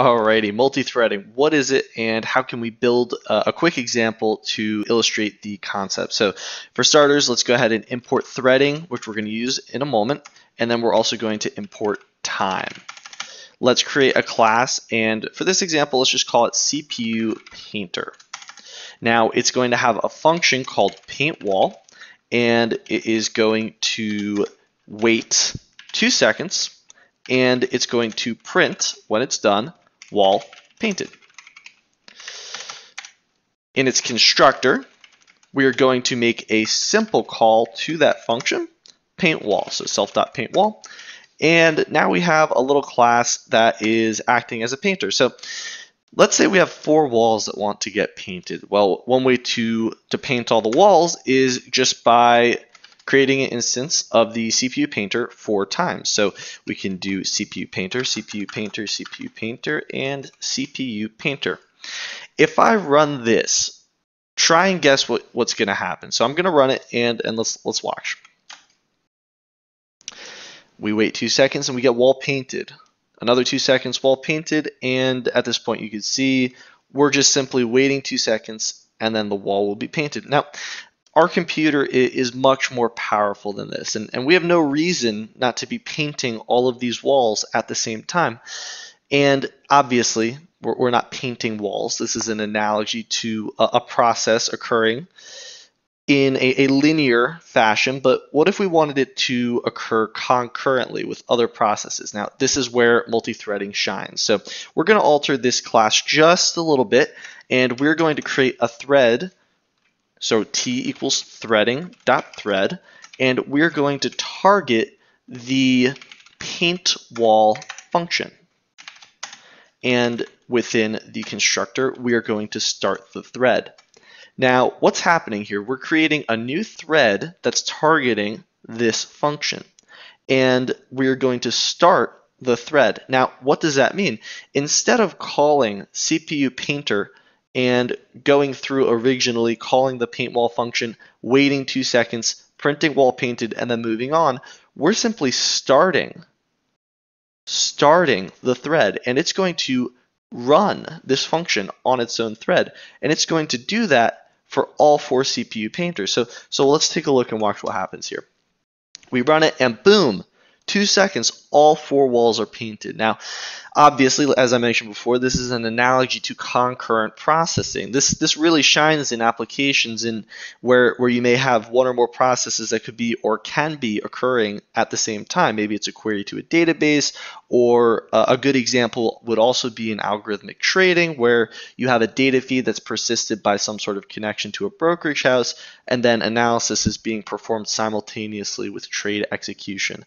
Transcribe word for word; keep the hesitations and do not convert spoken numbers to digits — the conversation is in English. Alrighty, multi-threading. What is it and how can we build uh, a quick example to illustrate the concept? So for starters, let's go ahead and import threading, which we're going to use in a moment. And then we're also going to import time. Let's create a class. And for this example, let's just call it C P U Painter. Now it's going to have a function called PaintWall, and it is going to wait two seconds. And it's going to print, when it's done, wall painted. In its constructor, we are going to make a simple call to that function, paintWall, so self.paintWall. And now we have a little class that is acting as a painter. So let's say we have four walls that want to get painted. Well, one way to, to paint all the walls is just by creating an instance of the C P U Painter four times. So we can do C P U Painter, C P U Painter, C P U Painter, and C P U Painter. If I run this, try and guess what, what's going to happen. So I'm going to run it and, and let's, let's watch. We wait two seconds and we get wall painted. Another two seconds, wall painted, and at this point you can see we're just simply waiting two seconds and then the wall will be painted. Now, our computer is much more powerful than this, and, and we have no reason not to be painting all of these walls at the same time. And obviously, we're, we're not painting walls. This is an analogy to a, a process occurring in a, a linear fashion, but what if we wanted it to occur concurrently with other processes? Now, this is where multi-threading shines. So we're going to alter this class just a little bit, and we're going to create a thread. So T equals threading dot thread, and we're going to target the paint wall function. And within the constructor, we are going to start the thread. Now, what's happening here? We're creating a new thread that's targeting this function, and we're going to start the thread. Now, what does that mean? Instead of calling C P U Painter and going through originally calling the paintWall function, waiting two seconds, printing wall painted, and then moving on, we're simply starting, starting the thread, and it's going to run this function on its own thread, and it's going to do that for all four C P U painters. So, so let's take a look and watch what happens here. We run it, and boom, two seconds, all four walls are painted. Now, obviously, as I mentioned before, this is an analogy to concurrent processing. This this really shines in applications in where, where you may have one or more processes that could be or can be occurring at the same time. Maybe it's a query to a database, or uh, a good example would also be in algorithmic trading, where you have a data feed that's persisted by some sort of connection to a brokerage house, and then analysis is being performed simultaneously with trade execution.